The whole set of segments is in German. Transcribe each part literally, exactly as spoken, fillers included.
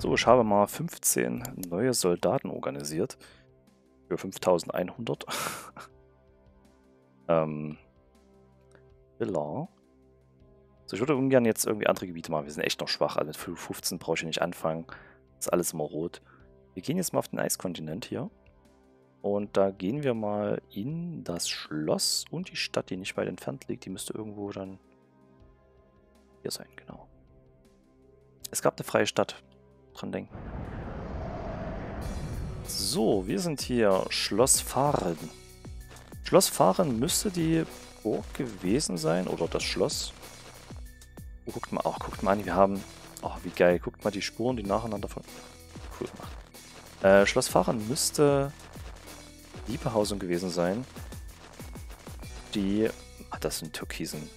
So, ich habe mal fünfzehn neue Soldaten organisiert. Für fünftausendeinhundert. ähm. Villa. So, ich würde ungern jetzt irgendwie andere Gebiete machen. Wir sind echt noch schwach. Also mit fünfzehn brauche ich nicht anfangen. Das ist alles immer rot. Wir gehen jetzt mal auf den Eiskontinent hier. Und da gehen wir mal in das Schloss und die Stadt, die nicht weit entfernt liegt. Die müsste irgendwo dann hier sein, genau. Es gab eine freie Stadt. Dran denken. So, wir sind hier. Schloss Fahren. Schloss Fahren müsste die Burg gewesen sein. Oder das Schloss. Oh, guckt mal, oh, guckt mal an, wir haben... Oh, wie geil. Guckt mal die Spuren, die nacheinander von... Cool gemacht. Äh, Schloss Fahren müsste... die Behausung gewesen sein, die... Ah, das ist ein türkisen...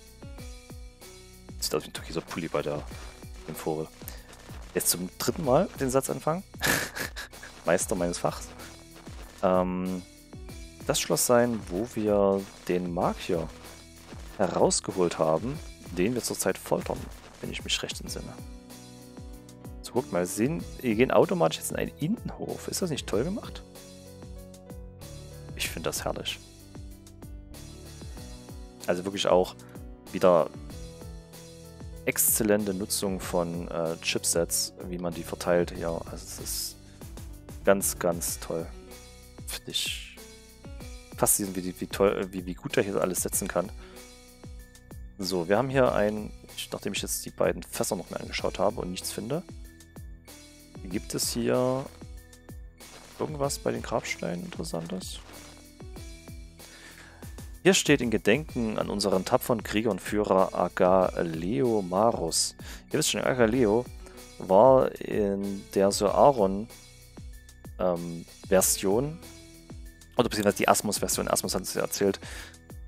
Das ist also ein türkiser Pulli bei der Infore. Jetzt zum dritten Mal den Satz anfangen. Meister meines Fachs. Ähm, das Schloss sein, wo wir den Magier herausgeholt haben, den wir zurzeit foltern, wenn ich mich recht entsinne. So, guckt mal, sehen, wir gehen automatisch jetzt in einen Innenhof. Ist das nicht toll gemacht? Ich finde das herrlich. Also wirklich auch wieder exzellente Nutzung von äh, Chipsets, wie man die verteilt. Ja, also es ist ganz, ganz toll. Finde ich faszinierend, wie, wie, toll, wie, wie gut der hier alles setzen kann. So, wir haben hier ein, nachdem ich jetzt die beiden Fässer noch mehr angeschaut habe und nichts finde, gibt es hier irgendwas bei den Grabsteinen Interessantes. Hier steht in Gedenken an unseren tapferen Krieger und Führer Agaleo Maros. Ihr wisst schon, Agaleo war in der Soaron ähm, Version, oder beziehungsweise die Asmus Version, Asmus hat es ja erzählt,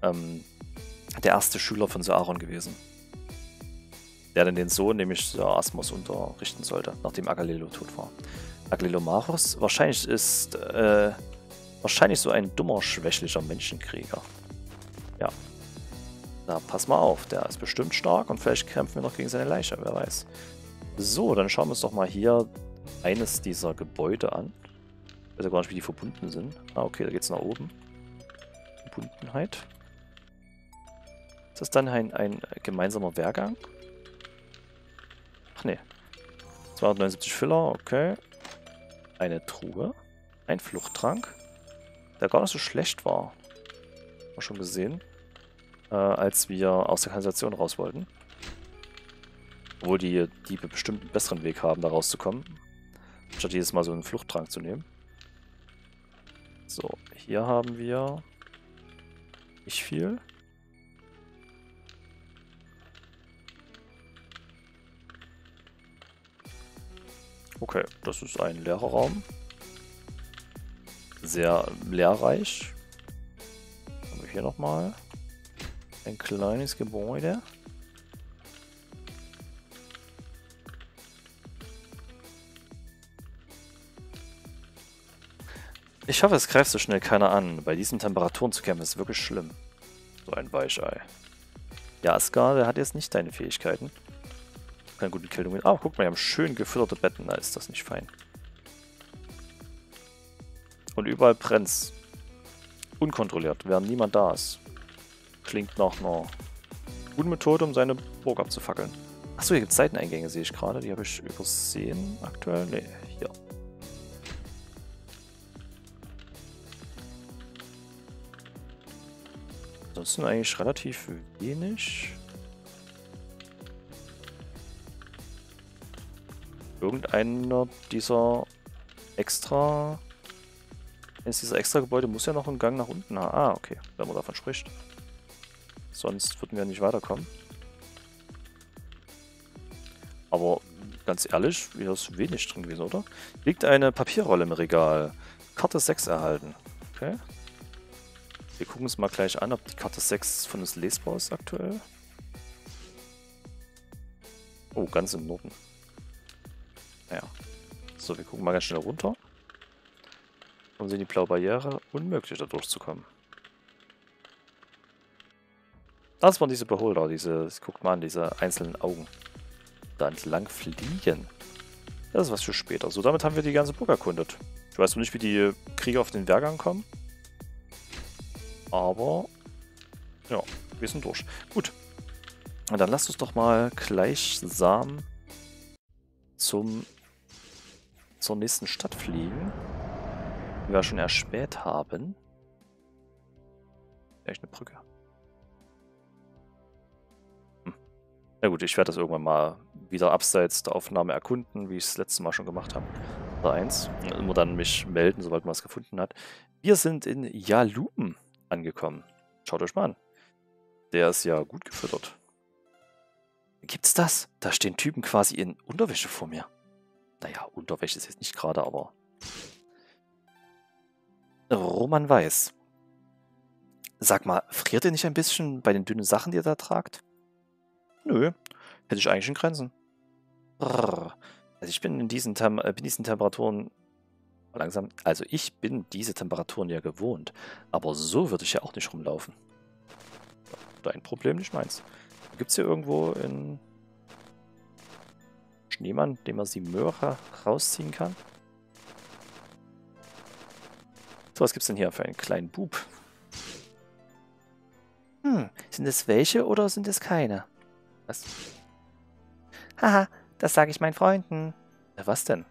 ähm, der erste Schüler von Soaron gewesen. Der dann den Sohn, nämlich Sor Asmus, unterrichten sollte, nachdem Agaleo tot war. Agaleo Maros wahrscheinlich ist äh, wahrscheinlich so ein dummer, schwächlicher Menschenkrieger. Ja. Na, pass mal auf, der ist bestimmt stark und vielleicht kämpfen wir noch gegen seine Leiche, wer weiß. So, dann schauen wir uns doch mal hier eines dieser Gebäude an. Ich weiß ja gar nicht, wie die verbunden sind. Ah, okay, da geht's nach oben. Verbundenheit. Ist das dann ein, ein gemeinsamer Wehrgang? Ach ne. zweihundertneunundsiebzig Füller, okay. Eine Truhe. Ein Fluchttrank. Der gar nicht so schlecht war. Schon gesehen, äh, als wir aus der Kanalisation raus wollten. Obwohl die Diebe bestimmt einen besseren Weg haben, da rauszukommen. Statt jedes Mal so einen Fluchttrank zu nehmen. So, hier haben wir nicht viel. Okay, das ist ein leerer Raum. Sehr lehrreich. Hier nochmal ein kleines Gebäude. Ich hoffe, es greift so schnell keiner an. Bei diesen Temperaturen zu kämpfen ist wirklich schlimm. So ein Weichei. Ja, Asgar, der hat jetzt nicht deine Fähigkeiten. Keine guten Kälte. Ah, guck mal, wir haben schön gefütterte Betten. Na, ist das nicht fein. Und überall brennt's. Unkontrolliert, während niemand da ist. Klingt nach einer guten Methode, um seine Burg abzufackeln. Achso, hier gibt es Seiteneingänge, sehe ich gerade. Die habe ich übersehen aktuell. Ne, hier. Ansonsten eigentlich relativ wenig. Irgendeiner dieser extra... Jetzt dieser extra Gebäude muss ja noch einen Gang nach unten haben. Ah, okay, wenn man davon spricht. Sonst würden wir nicht weiterkommen. Aber ganz ehrlich, hier ist wenig drin gewesen, oder? Liegt eine Papierrolle im Regal. Karte sechs erhalten. Okay. Wir gucken uns mal gleich an, ob die Karte sechs von uns lesbar ist aktuell. Oh, ganz im Norden. Naja. So, wir gucken mal ganz schnell runter. Und sind die blaue Barriere unmöglich, da durchzukommen. Das waren diese Beholder, diese, guckt mal an, diese einzelnen Augen. Da entlang fliegen. Das ist was für später. So, damit haben wir die ganze Burg erkundet. Ich weiß noch nicht, wie die Krieger auf den Wehrgang kommen. Aber, ja, wir sind durch. Gut. Und dann lasst uns doch mal gleichsam zum, zur nächsten Stadt fliegen, die wir schon erspäht haben. Echt eine Brücke. Hm. Na gut, ich werde das irgendwann mal wieder abseits der Aufnahme erkunden, wie ich es das letzte Mal schon gemacht habe. eins. Immer dann mich melden, sobald man es gefunden hat. Wir sind in Jhalum angekommen. Schaut euch mal an. Der ist ja gut gefüttert. Gibt's das? Da stehen Typen quasi in Unterwäsche vor mir. Naja, Unterwäsche ist jetzt nicht gerade, aber... Roman Weiß. Sag mal, friert ihr nicht ein bisschen bei den dünnen Sachen, die ihr da tragt? Nö, hätte ich eigentlich in Grenzen. Brrr. Also ich bin in diesen, Tem äh, bin diesen Temperaturen... langsam. Also ich bin diese Temperaturen ja gewohnt. Aber so würde ich ja auch nicht rumlaufen. Dein Problem, nicht meins. Gibt es hier irgendwo einen Schneemann, den man die Möhre rausziehen kann? So, was gibt es denn hier für einen kleinen Bub? Hm, sind es welche oder sind es keine? Was? Haha, das sage ich meinen Freunden. Na, was denn?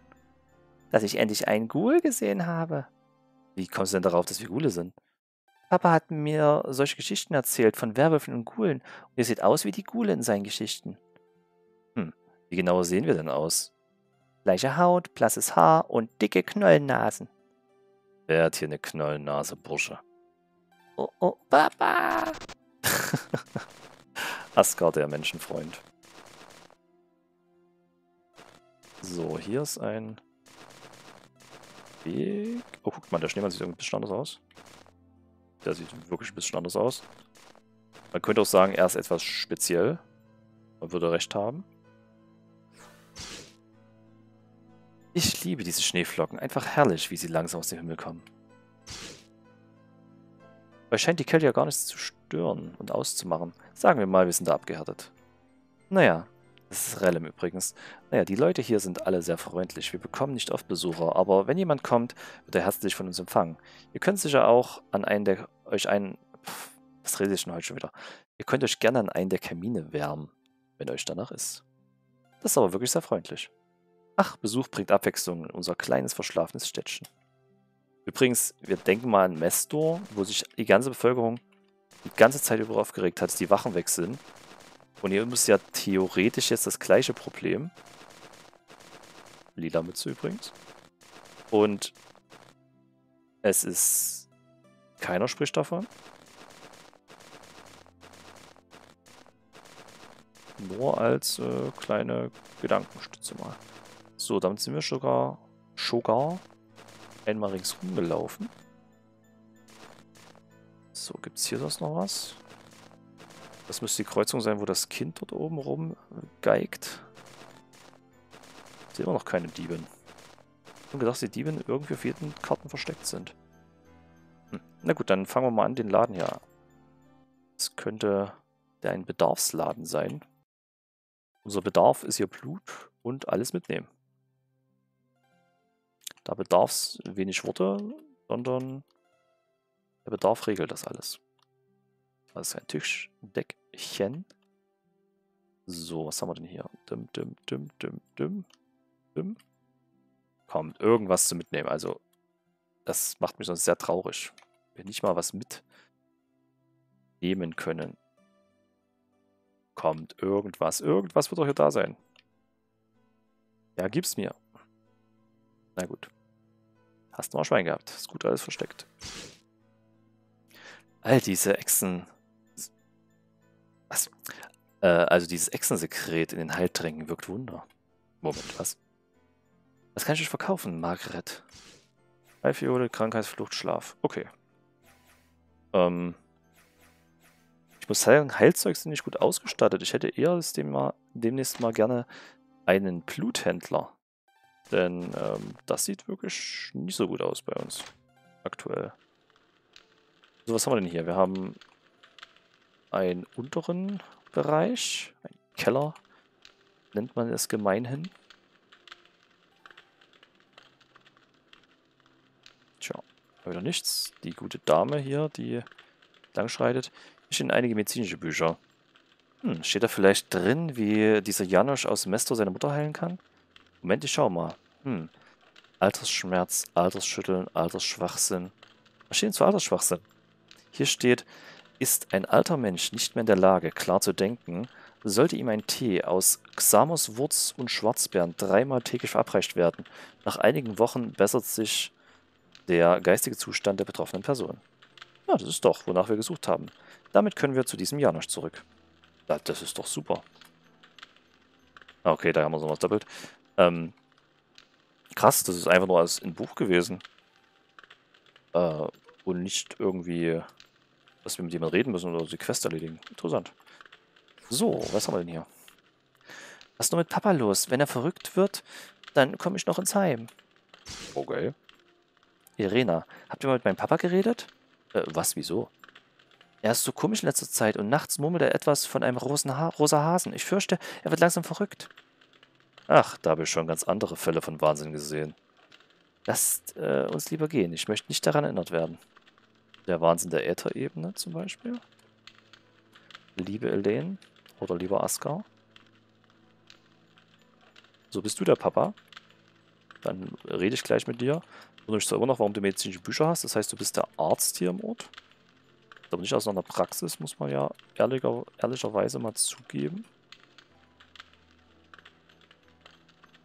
Dass ich endlich einen Ghoul gesehen habe. Wie kommst du denn darauf, dass wir Ghule sind? Papa hat mir solche Geschichten erzählt von Werwölfen und Ghulen. Und ihr seht aus wie die Ghule in seinen Geschichten. Hm, wie genau sehen wir denn aus? Gleiche Haut, blasses Haar und dicke Knollennasen. Wer hat hier eine Knollennase, Bursche? Oh, oh, Papa! Asgar, der Menschenfreund. So, hier ist ein... Weg. Oh, guck mal, der Schneemann sieht irgendwie ein bisschen anders aus. Der sieht wirklich ein bisschen anders aus. Man könnte auch sagen, er ist etwas speziell. Man würde recht haben. Ich liebe diese Schneeflocken. Einfach herrlich, wie sie langsam aus dem Himmel kommen. Euch scheint die Kälte ja gar nichts zu stören und auszumachen. Sagen wir mal, wir sind da abgehärtet. Naja, das ist Relem übrigens. Naja, die Leute hier sind alle sehr freundlich. Wir bekommen nicht oft Besucher, aber wenn jemand kommt, wird er herzlich von uns empfangen. Ihr könnt sicher auch an einen der... euch einen... Pff, was rede ich denn heute schon wieder? Ihr könnt euch gerne an einen der Kamine wärmen, wenn euch danach ist. Das ist aber wirklich sehr freundlich. Ach, Besuch bringt Abwechslung in unser kleines, verschlafenes Städtchen. Übrigens, wir denken mal an Mestor, wo sich die ganze Bevölkerung die ganze Zeit über aufgeregt hat, dass die Wachen weg sind. Und hier ist ja theoretisch jetzt das gleiche Problem. Lila Mütze übrigens. Und es ist... keiner spricht davon. Nur als äh, kleine Gedankenstütze mal. So, damit sind wir sogar, sogar einmal ringsrum gelaufen. So, gibt es hier sonst noch was? Das müsste die Kreuzung sein, wo das Kind dort oben rum geigt. Sehen wir noch keine Dieben. Ich habe gedacht, die Dieben irgendwie auf jeden Karten versteckt sind. Hm. Na gut, dann fangen wir mal an, den Laden hier. Das könnte der ein Bedarfsladen sein. Unser Bedarf ist hier Blut und alles mitnehmen. Da bedarf es wenig Worte, sondern der Bedarf regelt das alles. Das ist ein Tischdeckchen. So, was haben wir denn hier? Dim, dim, dim, dim, dim, dim. Kommt, irgendwas zu mitnehmen. Also, das macht mich sonst sehr traurig. Wenn nicht mal was mitnehmen können. Kommt, irgendwas. Irgendwas wird doch hier da sein. Ja, gib's mir. Na gut. Hast du mal Schwein gehabt. Ist gut, alles versteckt. All diese Echsen... Was? Äh, also dieses Echsensekret in den Heiltränken wirkt Wunder. Moment, was? Was kann ich euch verkaufen, Margaret? Eifiole, Krankheitsflucht, Schlaf. Okay. Ähm... Ich muss sagen, Heilzeug sind nicht gut ausgestattet. Ich hätte eher das dem mal, demnächst mal gerne einen Bluthändler. Denn ähm, das sieht wirklich nicht so gut aus bei uns. Aktuell. So, was haben wir denn hier? Wir haben einen unteren Bereich, einen Keller, nennt man es gemeinhin. Tja, wieder nichts. Die gute Dame hier, die langschreitet. Hier stehen einige medizinische Bücher. Hm, steht da vielleicht drin, wie dieser Janosch aus Mestor seine Mutter heilen kann? Moment, ich schau mal. Hm. Altersschmerz, Altersschütteln, Altersschwachsinn. Was steht denn zu Altersschwachsinn? Hier steht, ist ein alter Mensch nicht mehr in der Lage, klar zu denken, sollte ihm ein Tee aus Xamoswurz und Schwarzbären dreimal täglich verabreicht werden. Nach einigen Wochen bessert sich der geistige Zustand der betroffenen Person. Ja, das ist doch, wonach wir gesucht haben. Damit können wir zu diesem Janosch zurück. Ja, das ist doch super. Okay, da haben wir so was doppelt. Ähm, krass, das ist einfach nur als ein Buch gewesen. Äh, und nicht irgendwie, dass wir mit jemandem reden müssen oder die Quest erledigen. Interessant. So, was haben wir denn hier? Was ist nur mit Papa los? Wenn er verrückt wird, dann komme ich noch ins Heim. Okay. Irena, habt ihr mal mit meinem Papa geredet? Äh, was, wieso? Er ist so komisch in letzter Zeit und nachts murmelt er etwas von einem rosa Hasen. Ich fürchte, er wird langsam verrückt. Ach, da habe ich schon ganz andere Fälle von Wahnsinn gesehen. Lasst äh, uns lieber gehen. Ich möchte nicht daran erinnert werden. Der Wahnsinn der Ätherebene zum Beispiel. Liebe Elaine oder lieber Asgar. So, bist du der Papa? Dann rede ich gleich mit dir. Ich wundere mich zwar immer noch, warum du medizinische Bücher hast. Das heißt, du bist der Arzt hier im Ort. Aber nicht aus einer Praxis, muss man ja ehrlicher, ehrlicherweise mal zugeben.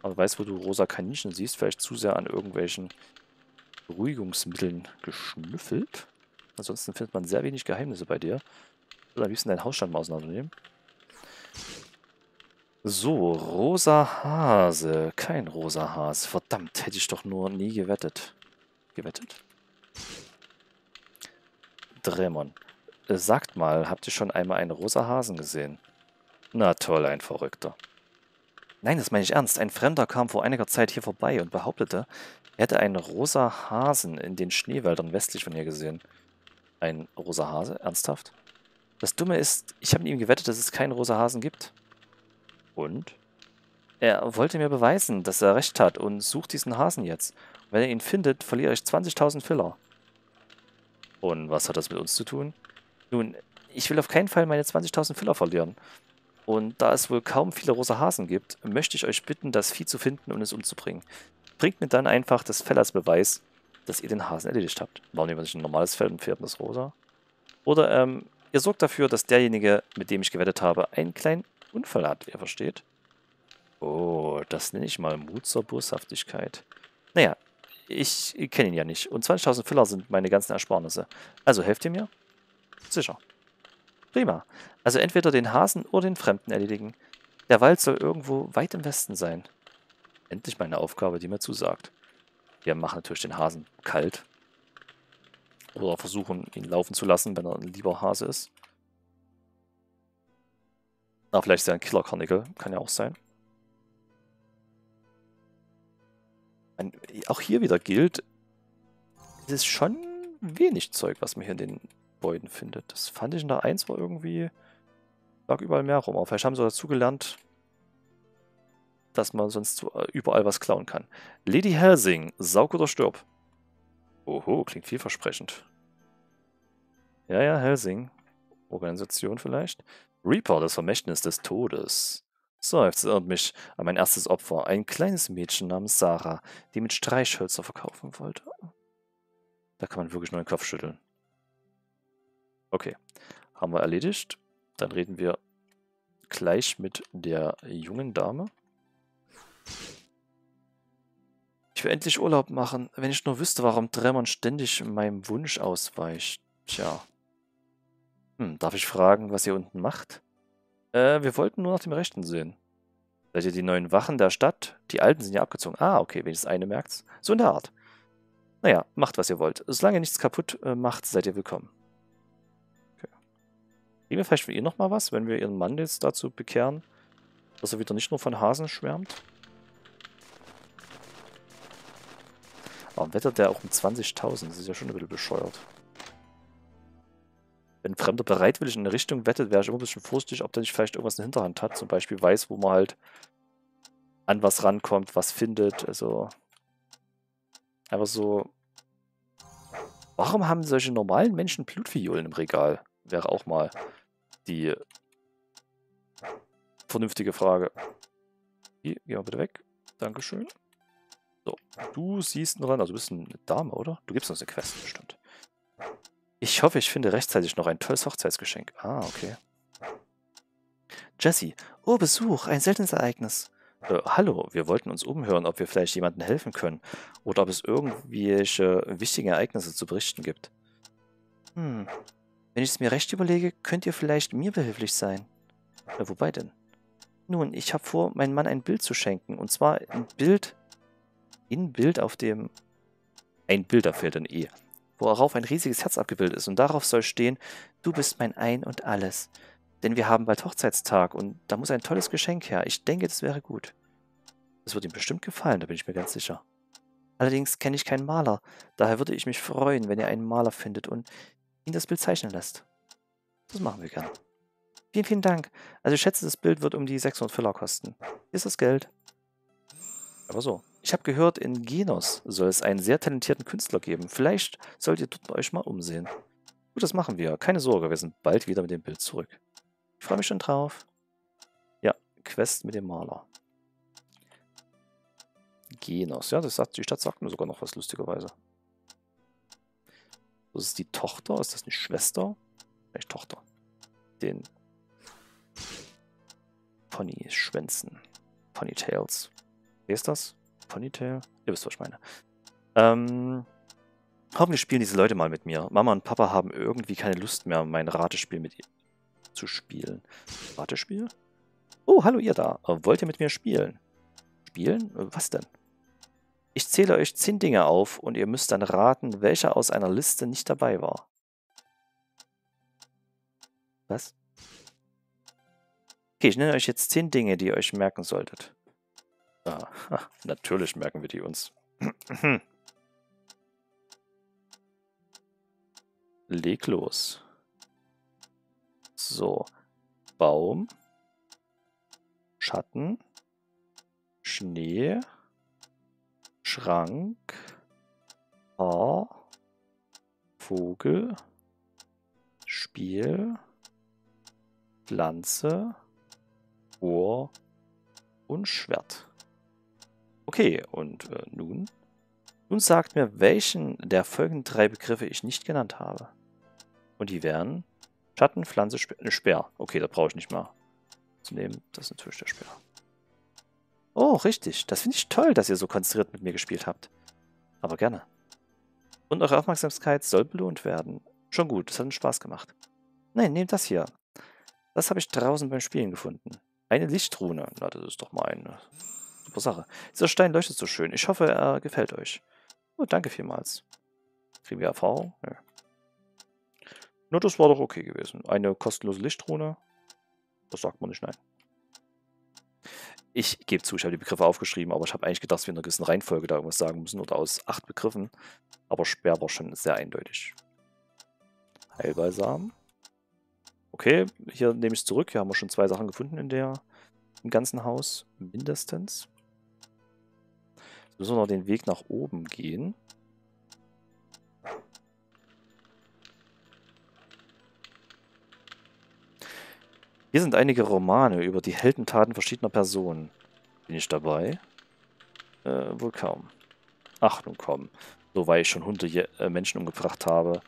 Man weiß, wo du rosa Kaninchen siehst, vielleicht zu sehr an irgendwelchen Beruhigungsmitteln geschnüffelt. Ansonsten findet man sehr wenig Geheimnisse bei dir. Ich würde am liebsten deinen Hausstand mal auseinandernehmen. So, rosa Hase. Kein rosa Hase. Verdammt, hätte ich doch nur nie gewettet. Gewettet? Drämon. Äh, sagt mal, habt ihr schon einmal einen rosa Hasen gesehen? Na toll, ein Verrückter. Nein, das meine ich ernst. Ein Fremder kam vor einiger Zeit hier vorbei und behauptete, er hätte einen rosa Hasen in den Schneewäldern westlich von hier gesehen. Ein rosa Hase? Ernsthaft? Das Dumme ist, ich habe mit ihm gewettet, dass es keinen rosa Hasen gibt. Und? Er wollte mir beweisen, dass er recht hat und sucht diesen Hasen jetzt. Und wenn er ihn findet, verliere ich zwanzigtausend Filler. Und was hat das mit uns zu tun? Nun, ich will auf keinen Fall meine zwanzigtausend Filler verlieren. Und da es wohl kaum viele rosa Hasen gibt, möchte ich euch bitten, das Vieh zu finden und es umzubringen. Bringt mir dann einfach das Fell als Beweis, dass ihr den Hasen erledigt habt. Warum nehmen wir nicht ein normales Fell und färben das rosa? Oder, ähm, ihr sorgt dafür, dass derjenige, mit dem ich gewettet habe, einen kleinen Unfall hat, ihr versteht? Oh, das nenne ich mal Mut zur Boshaftigkeit. Naja, ich kenne ihn ja nicht. Und zwanzigtausend Filler sind meine ganzen Ersparnisse. Also helft ihr mir? Sicher. Prima. Also entweder den Hasen oder den Fremden erledigen. Der Wald soll irgendwo weit im Westen sein. Endlich meine Aufgabe, die mir zusagt. Wir machen natürlich den Hasen kalt. Oder versuchen, ihn laufen zu lassen, wenn er ein lieber Hase ist. Na, vielleicht ist er ein Killer-Karnickel. Kann ja auch sein. Auch hier wieder gilt, es ist schon wenig Zeug, was man hier in den Bäuden findet. Das fand ich in der eins war irgendwie, lag überall mehr rum. Aber vielleicht haben sie dazu gelernt, dass man sonst überall was klauen kann. Lady Helsing, saug oder stirb. Oho, klingt vielversprechend. Ja, ja, Helsing. Organisation vielleicht. Reaper, das Vermächtnis des Todes. So, jetzt erinnert mich an mein erstes Opfer. Ein kleines Mädchen namens Sarah, die mit Streichhölzer verkaufen wollte. Da kann man wirklich nur den Kopf schütteln. Okay, haben wir erledigt. Dann reden wir gleich mit der jungen Dame. Ich will endlich Urlaub machen, wenn ich nur wüsste, warum Drämon ständig meinem Wunsch ausweicht. Tja. Hm, darf ich fragen, was ihr unten macht? Äh, wir wollten nur nach dem Rechten sehen. Seid ihr die neuen Wachen der Stadt? Die alten sind ja abgezogen. Ah, okay, wenigstens eine merkt's. So in der Art. Naja, macht, was ihr wollt. Solange ihr nichts kaputt äh, macht, seid ihr willkommen. Okay. Kriegen wir vielleicht von ihr nochmal was, wenn wir ihren Mann jetzt dazu bekehren, dass er wieder nicht nur von Hasen schwärmt? Aber wettert der auch um zwanzigtausend? Das ist ja schon ein bisschen bescheuert. Wenn ein Fremder bereitwillig in eine Richtung wettet, wäre ich immer ein bisschen vorsichtig, ob der nicht vielleicht irgendwas in der Hinterhand hat. Zum Beispiel weiß, wo man halt an was rankommt, was findet. Also einfach so Warum haben solche normalen Menschen Blutfiolen im Regal? Wäre auch mal die vernünftige Frage. Hier, geh mal bitte weg. Dankeschön. So, du siehst noch einen, also du bist eine Dame, oder? Du gibst uns eine Quest, bestimmt. Ich hoffe, ich finde rechtzeitig noch ein tolles Hochzeitsgeschenk. Ah, okay. Jessie, oh Besuch, ein seltenes Ereignis. Äh, hallo, wir wollten uns umhören, ob wir vielleicht jemandem helfen können oder ob es irgendwelche wichtigen Ereignisse zu berichten gibt. Hm, wenn ich es mir recht überlege, könnt ihr vielleicht mir behilflich sein. Äh, wobei denn? Nun, ich habe vor, meinem Mann ein Bild zu schenken, und zwar ein Bild, in Bild auf dem, ein Bild, da fehlt ein E, worauf ein riesiges Herz abgebildet ist, und darauf soll stehen, du bist mein Ein und Alles. Denn wir haben bald Hochzeitstag und da muss ein tolles Geschenk her. Ich denke, das wäre gut. Das wird ihm bestimmt gefallen, da bin ich mir ganz sicher. Allerdings kenne ich keinen Maler. Daher würde ich mich freuen, wenn ihr einen Maler findet und ihn das Bild zeichnen lässt. Das machen wir gerne. Vielen, vielen Dank. Also ich schätze, das Bild wird um die sechshundert Filler kosten. Hier ist das Geld. Aber so. Ich habe gehört, in Genos soll es einen sehr talentierten Künstler geben. Vielleicht solltet ihr euch mal umsehen. Gut, das machen wir. Keine Sorge, wir sind bald wieder mit dem Bild zurück. Ich freue mich schon drauf. Ja, Quest mit dem Maler. Genos. Ja, das sagt, die Stadt sagt mir sogar noch was, lustigerweise. Das ist die Tochter. Ist das eine Schwester? Vielleicht Tochter. Den Pony-Schwänzen. Ponytails. Wie ist das? Ponytail? Ihr wisst, was ich meine. Ähm... Hoffentlich spielen diese Leute mal mit mir. Mama und Papa haben irgendwie keine Lust mehr, mein Ratespiel mit ihr zu spielen. Ratespiel? Oh, hallo ihr da. Wollt ihr mit mir spielen? Spielen? Was denn? Ich zähle euch zehn Dinge auf und ihr müsst dann raten, welcher aus einer Liste nicht dabei war. Was? Okay, ich nenne euch jetzt zehn Dinge, die ihr euch merken solltet. Ah, natürlich merken wir die uns. Leg los. So, Baum, Schatten, Schnee, Schrank, Haar, Vogel, Spiel, Pflanze, Ohr und Schwert. Okay, und äh, nun? Nun sagt mir, welchen der folgenden drei Begriffe ich nicht genannt habe. Und die wären... Schatten, Pflanze, Speer. Okay, das brauche ich nicht mal zu nehmen. Das ist natürlich der Speer. Oh, richtig. Das finde ich toll, dass ihr so konzentriert mit mir gespielt habt. Aber gerne. Und eure Aufmerksamkeit soll belohnt werden. Schon gut, das hat einen Spaß gemacht. Nein, nehmt das hier. Das habe ich draußen beim Spielen gefunden. Eine Lichtrune. Na, das ist doch mal eine super Sache. Dieser Stein leuchtet so schön. Ich hoffe, er gefällt euch. Oh, danke vielmals. Kriegen wir Erfahrung? Nö. Nur das war doch okay gewesen. Eine kostenlose Lichtrune. Das sagt man nicht, nein. Ich gebe zu, ich habe die Begriffe aufgeschrieben, aber ich habe eigentlich gedacht, dass wir in einer gewissen Reihenfolge da irgendwas sagen müssen oder aus acht Begriffen. Aber Speer war schon sehr eindeutig. Heilbalsam. Okay, hier nehme ich es zurück. Hier haben wir schon zwei Sachen gefunden in der, im ganzen Haus. Mindestens. Jetzt müssen wir noch den Weg nach oben gehen. Hier sind einige Romane über die Heldentaten verschiedener Personen. Bin ich dabei? Äh, wohl kaum. Ach, nun komm. So, weil ich schon hunderte Menschen umgebracht habe,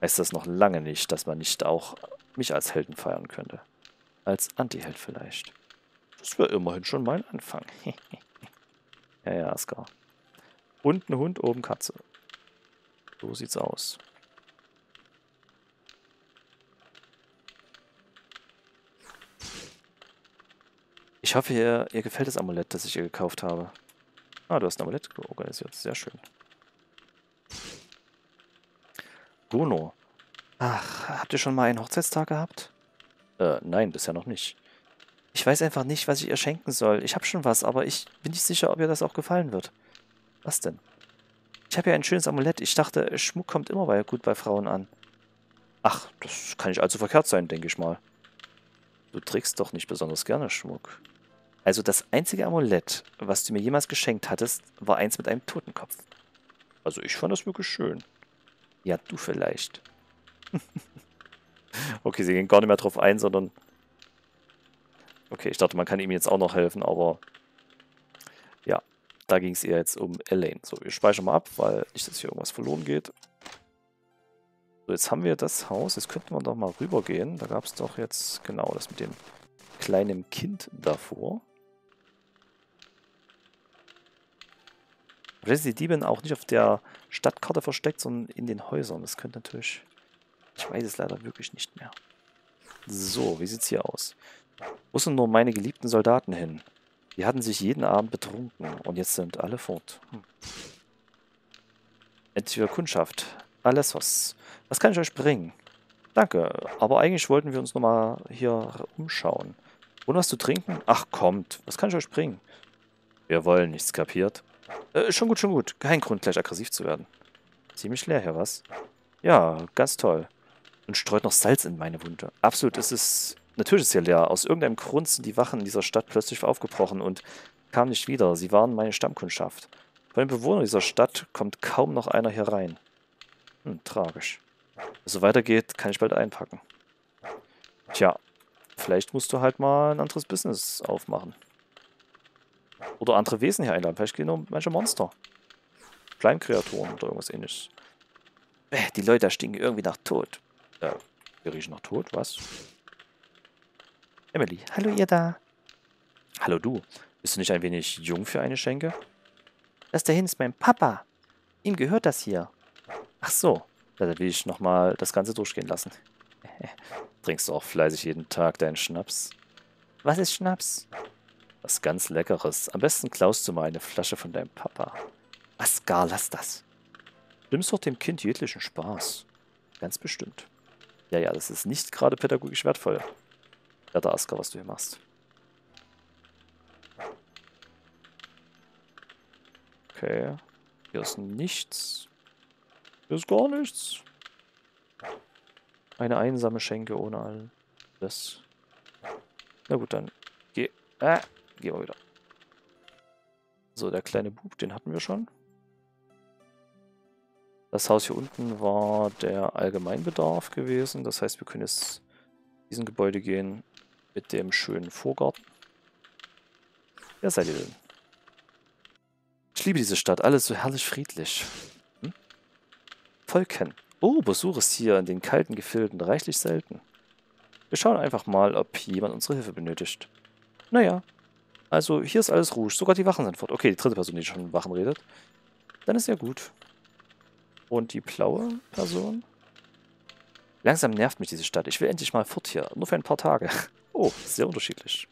heißt das noch lange nicht, dass man nicht auch mich als Helden feiern könnte. Als Antiheld vielleicht. Das wäre immerhin schon mein Anfang. Ja, ja, Asgar. Unten Hund, oben Katze. So sieht's aus. Ich hoffe, ihr, ihr gefällt das Amulett, das ich ihr gekauft habe. Ah, du hast ein Amulett organisiert. Sehr schön. Bruno. Ach, habt ihr schon mal einen Hochzeitstag gehabt? Äh, nein, bisher noch nicht. Ich weiß einfach nicht, was ich ihr schenken soll. Ich habe schon was, aber ich bin nicht sicher, ob ihr das auch gefallen wird. Was denn? Ich habe ja ein schönes Amulett. Ich dachte, Schmuck kommt immer bei, gut bei Frauen an. Ach, das kann nicht allzu verkehrt sein, denke ich mal. Du trägst doch nicht besonders gerne Schmuck. Also das einzige Amulett, was du mir jemals geschenkt hattest, war eins mit einem Totenkopf. Also ich fand das wirklich schön. Ja, du vielleicht. Okay, sie gehen gar nicht mehr drauf ein, sondern... Okay, ich dachte, man kann ihm jetzt auch noch helfen, aber... Ja, da ging es ihr jetzt um Elaine. So, wir speichern mal ab, weil nicht, dass hier irgendwas verloren geht. So, jetzt haben wir das Haus. Jetzt könnten wir doch mal rübergehen. Da gab es doch jetzt genau das mit dem kleinen Kind davor. Vielleicht ist die Diebin auch nicht auf der Stadtkarte versteckt, sondern in den Häusern. Das könnte natürlich... Ich weiß es leider wirklich nicht mehr. So, wie sieht's hier aus? Wo sind nur meine geliebten Soldaten hin? Die hatten sich jeden Abend betrunken und jetzt sind alle fort. Hm. Entweder Kundschaft. Alessos. Was kann ich euch bringen? Danke, aber eigentlich wollten wir uns nochmal hier umschauen. Und was zu trinken? Ach, kommt. Was kann ich euch bringen? Wir wollen nichts, kapiert? Äh, schon gut, schon gut. Kein Grund, gleich aggressiv zu werden. Ziemlich leer hier, was? Ja, ganz toll. Und streut noch Salz in meine Wunde. Absolut, es ist... Natürlich ist hier leer. Aus irgendeinem Grund sind die Wachen in dieser Stadt plötzlich aufgebrochen und kamen nicht wieder. Sie waren meine Stammkundschaft. Von den Bewohnern dieser Stadt kommt kaum noch einer hier rein. Hm, tragisch. Wenn es so weitergeht, kann ich bald einpacken. Tja, vielleicht musst du halt mal ein anderes Business aufmachen. Oder andere Wesen hier einladen. Vielleicht gehen nur manche Monster. Kleinkreaturen oder irgendwas ähnliches. Die Leute da stinken irgendwie nach Tod. Ja, wir riechen nach Tod, was? Emily, hallo ihr da. Hallo du. Bist du nicht ein wenig jung für eine Schenke? Das dahin ist mein Papa. Ihm gehört das hier. Ach so. Da will ich nochmal das Ganze durchgehen lassen. Trinkst du auch fleißig jeden Tag deinen Schnaps? Was ist Schnaps? Was ganz Leckeres. Am besten klaust du mal eine Flasche von deinem Papa. Asgar, lass das. Du nimmst doch dem Kind jeglichen Spaß. Ganz bestimmt. Ja, ja, das ist nicht gerade pädagogisch wertvoll. Ja, da, Asgar, was du hier machst. Okay. Hier ist nichts. Hier ist gar nichts. Eine einsame Schenke ohne all das. Na gut, dann geh... Ah, gehen wir wieder. So, der kleine Bub, den hatten wir schon. Das Haus hier unten war der Allgemeinbedarf gewesen. Das heißt, wir können jetzt in diesem Gebäude gehen mit dem schönen Vorgarten. Wer seid ihr denn? Ich liebe diese Stadt. Alles so herrlich friedlich. Hm? Volken. Oh, Besuch ist hier in den kalten Gefilden reichlich selten. Wir schauen einfach mal, ob jemand unsere Hilfe benötigt. Naja, also hier ist alles ruhig. Sogar die Wachen sind fort. Okay, die dritte Person, die schon mit Wachen redet. Dann ist ja gut. Und die blaue Person? Langsam nervt mich diese Stadt. Ich will endlich mal fort hier. Nur für ein paar Tage. Oh, sehr unterschiedlich.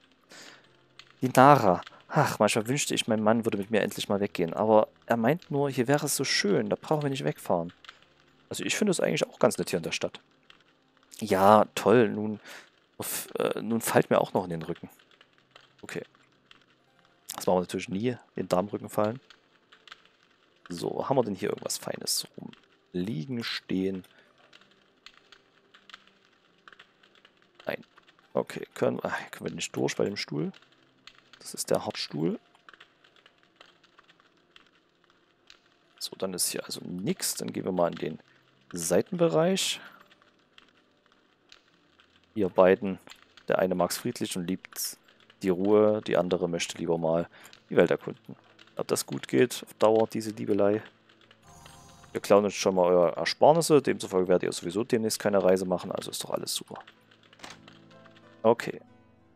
Die Nara. Ach, manchmal wünschte ich, mein Mann würde mit mir endlich mal weggehen. Aber er meint nur, hier wäre es so schön. Da brauchen wir nicht wegfahren. Also ich finde es eigentlich auch ganz nett hier in der Stadt. Ja, toll. Nun, auf, äh, nun fällt mir auch noch in den Rücken. Okay. Das machen wir natürlich nie. In den Darmrücken fallen. So, haben wir denn hier irgendwas Feines rum? Liegen, stehen. Nein. Okay, können, ach, können wir nicht durch bei dem Stuhl. Das ist der Hartstuhl. So, dann ist hier also nichts. Dann gehen wir mal in den Seitenbereich. Ihr beiden. Der eine mag es friedlich und liebt die Ruhe. Die andere möchte lieber mal die Welt erkunden. Ob das gut geht, auf Dauer, diese Diebelei. Wir klauen uns schon mal eure Ersparnisse. Demzufolge werdet ihr sowieso demnächst keine Reise machen. Also ist doch alles super. Okay.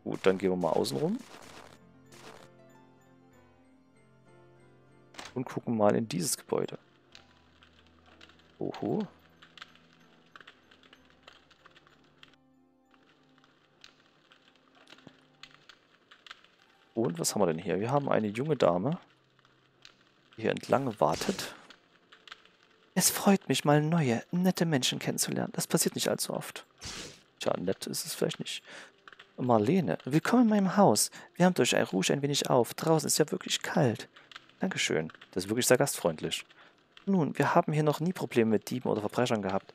Gut, dann gehen wir mal außen rum. Und gucken mal in dieses Gebäude. Oho. Und was haben wir denn hier? Wir haben eine junge Dame. Hier entlang wartet. Es freut mich mal, neue, nette Menschen kennenzulernen. Das passiert nicht allzu oft. Tja, nett ist es vielleicht nicht. Marlene, willkommen in meinem Haus. Wärmt euch ein ruhig ein wenig auf. Draußen ist ja wirklich kalt. Dankeschön. Das ist wirklich sehr gastfreundlich. Nun, wir haben hier noch nie Probleme mit Dieben oder Verbrechern gehabt.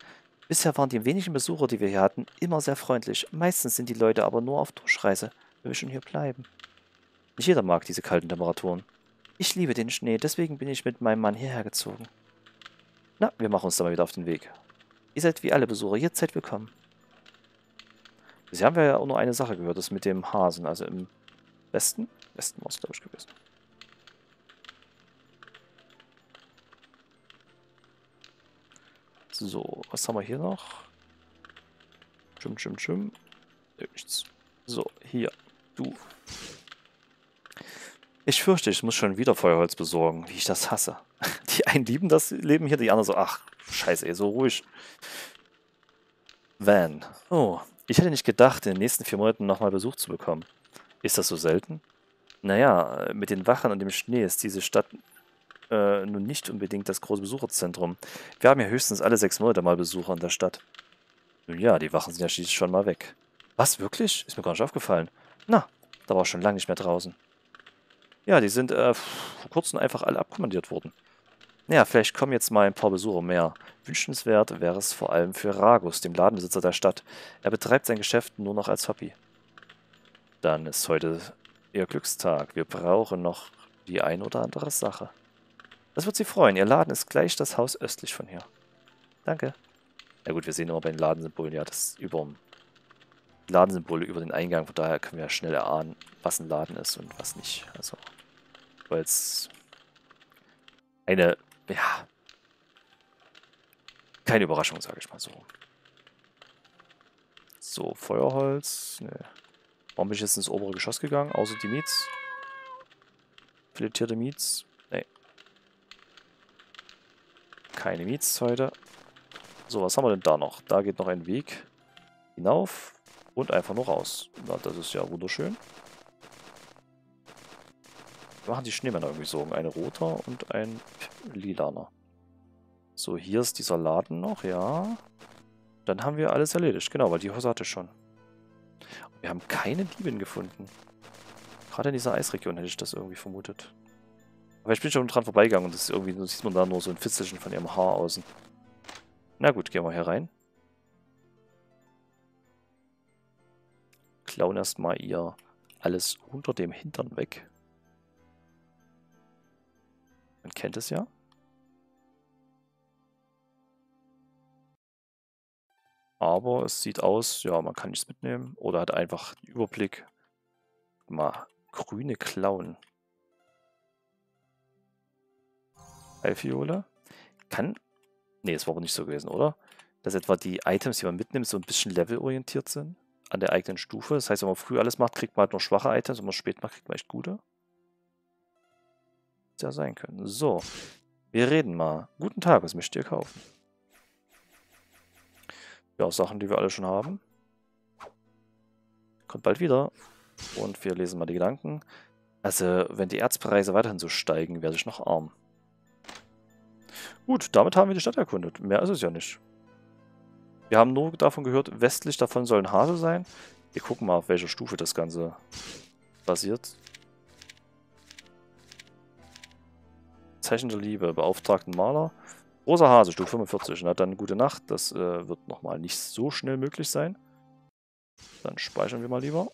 Bisher waren die wenigen Besucher, die wir hier hatten, immer sehr freundlich. Meistens sind die Leute aber nur auf Durchreise, wenn wir schon hier bleiben. Nicht jeder mag diese kalten Temperaturen. Ich liebe den Schnee, deswegen bin ich mit meinem Mann hierher gezogen. Na, wir machen uns dann mal wieder auf den Weg. Ihr seid wie alle Besucher, jetzt seid willkommen. Bisher haben wir ja auch nur eine Sache gehört, das mit dem Hasen, also im Westen. Westen muss es, glaube ich, gewesen. So, was haben wir hier noch? Schim, schim, schim. Nichts. So, hier. Du. Ich fürchte, ich muss schon wieder Feuerholz besorgen. Wie ich das hasse. Die einen lieben das Leben hier, die anderen so, ach, scheiße, ey, so ruhig. Van. Oh, ich hätte nicht gedacht, in den nächsten vier Monaten nochmal Besuch zu bekommen. Ist das so selten? Naja, mit den Wachen und dem Schnee ist diese Stadt äh, nun nicht unbedingt das große Besucherzentrum. Wir haben ja höchstens alle sechs Monate mal Besucher in der Stadt. Nun ja, die Wachen sind ja schließlich schon mal weg. Was, wirklich? Ist mir gar nicht aufgefallen. Na, da war ich schon lange nicht mehr draußen. Ja, die sind äh, vor kurzem einfach alle abkommandiert worden. Naja, vielleicht kommen jetzt mal ein paar Besucher mehr. Wünschenswert wäre es vor allem für Ragus, dem Ladenbesitzer der Stadt. Er betreibt sein Geschäft nur noch als Hobby. Dann ist heute ihr Glückstag. Wir brauchen noch die ein oder andere Sache. Das wird sie freuen. Ihr Laden ist gleich das Haus östlich von hier. Danke. Na gut, wir sehen immer bei den Ladensymbolen, ja, das ist über dem Ladensymbol über den Eingang. Von daher können wir ja schnell erahnen, was ein Laden ist und was nicht. Also, weil es eine, ja, keine Überraschung, sage ich mal so. So, Feuerholz. Ne. Warum bin ich jetzt ins obere Geschoss gegangen? Außer die Miets. Filetierte Miets. Ne. Keine Miets heute. So, was haben wir denn da noch? Da geht noch ein Weg hinauf und einfach nur raus. Na, das ist ja wunderschön. Wir machen die Schneemänner irgendwie so. Eine roter und ein lilaner. So, hier ist dieser Laden noch, ja. Dann haben wir alles erledigt. Genau, weil die Hose hatte schon. Wir haben keine Dieben gefunden. Gerade in dieser Eisregion hätte ich das irgendwie vermutet. Aber ich bin schon dran vorbeigegangen und das irgendwie sieht man da nur so ein Fitzelchen von ihrem Haar außen. Na gut, gehen wir hier rein. Klauen erstmal ihr alles unter dem Hintern weg. Man kennt es ja. Aber es sieht aus, ja, man kann nichts mitnehmen. Oder hat einfach den Überblick. Mal grüne Klauen. Alfiole. Kann... Ne, es war aber nicht so gewesen, oder? Dass etwa die Items, die man mitnimmt, so ein bisschen levelorientiert sind. An der eigenen Stufe. Das heißt, wenn man früh alles macht, kriegt man halt nur schwache Items. Wenn man spät macht, kriegt man echt gute. Hätte ja sein können. So. Wir reden mal. Guten Tag, was möchtet ihr kaufen? Ja, Sachen, die wir alle schon haben. Kommt bald wieder. Und wir lesen mal die Gedanken. Also, wenn die Erzpreise weiterhin so steigen, werde ich noch arm. Gut, damit haben wir die Stadt erkundet. Mehr ist es ja nicht. Wir haben nur davon gehört, westlich davon soll ein Hase sein. Wir gucken mal, auf welcher Stufe das Ganze basiert. Zeichen der Liebe, beauftragten Maler. Großer Hase, Stufe fünfundvierzig. Na dann, gute Nacht. Das äh, wird nochmal nicht so schnell möglich sein. Dann speichern wir mal lieber.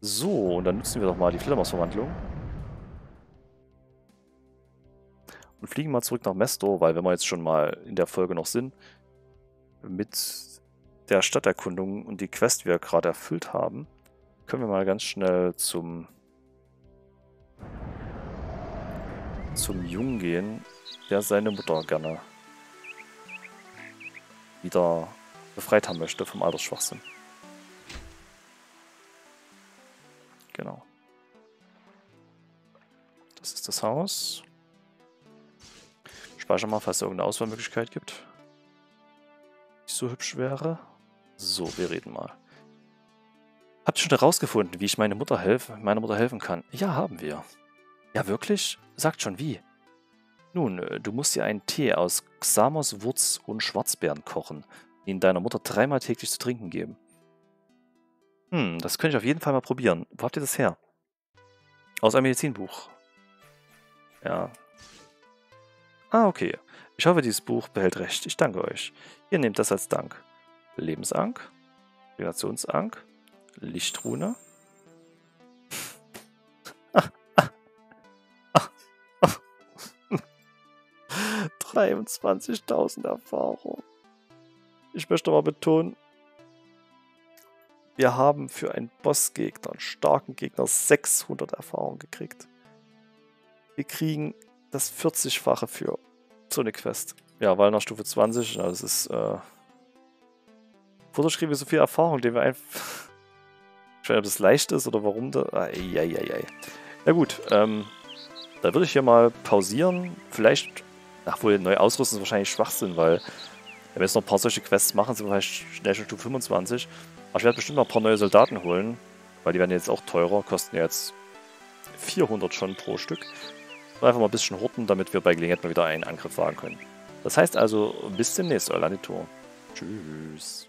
So, und dann nutzen wir doch mal die Fledermausverwandlung. Und fliegen mal zurück nach Mestor, weil wenn wir jetzt schon mal in der Folge noch sind, mit der Stadterkundung und die Quest, die wir gerade erfüllt haben, können wir mal ganz schnell zum zum Jungen gehen, der seine Mutter gerne wieder befreit haben möchte vom Altersschwachsinn. Genau. Das ist das Haus. Speichern mal, falls es irgendeine Auswahlmöglichkeit gibt. Nicht so hübsch wäre. So, wir reden mal. Habt ihr schon herausgefunden, wie ich meine Mutter helfe, meiner Mutter helfen kann? Ja, haben wir. Ja, wirklich? Sagt schon, wie? Nun, du musst dir einen Tee aus Xamoswurz und Schwarzbären kochen, ihn deiner Mutter dreimal täglich zu trinken geben. Hm, das könnte ich auf jeden Fall mal probieren. Wo habt ihr das her? Aus einem Medizinbuch. Ja. Ah, okay. Ich hoffe, dieses Buch behält recht. Ich danke euch. Ihr nehmt das als Dank. Lebensank, Regenerationsank, Lichtrune. Ach, ach, ach, zweiundzwanzigtausend Erfahrung. Ich möchte mal betonen, wir haben für einen Bossgegner, einen starken Gegner, sechshundert Erfahrung gekriegt. Wir kriegen das vierzigfache für so eine Quest. Ja, weil nach Stufe zwanzig, na, das ist, äh... vorgeschrieben so viel Erfahrung, den wir einfach... Ich weiß nicht, ob das leicht ist oder warum da... Ah, ei, ei, ei, ei. Na gut, ähm... da würde ich hier mal pausieren. Vielleicht... Ach wohl, neu ausrüsten ist wahrscheinlich Schwachsinn, weil... Wenn wir jetzt noch ein paar solche Quests machen, sind wir vielleicht schnell schon Stufe fünfundzwanzig. Aber ich werde bestimmt noch ein paar neue Soldaten holen. Weil die werden jetzt auch teurer, kosten jetzt... vierhundert schon pro Stück. Einfach mal ein bisschen horten, damit wir bei Gelegenheit mal wieder einen Angriff wagen können. Das heißt also, bis demnächst, euer Elandirthor. Tschüss.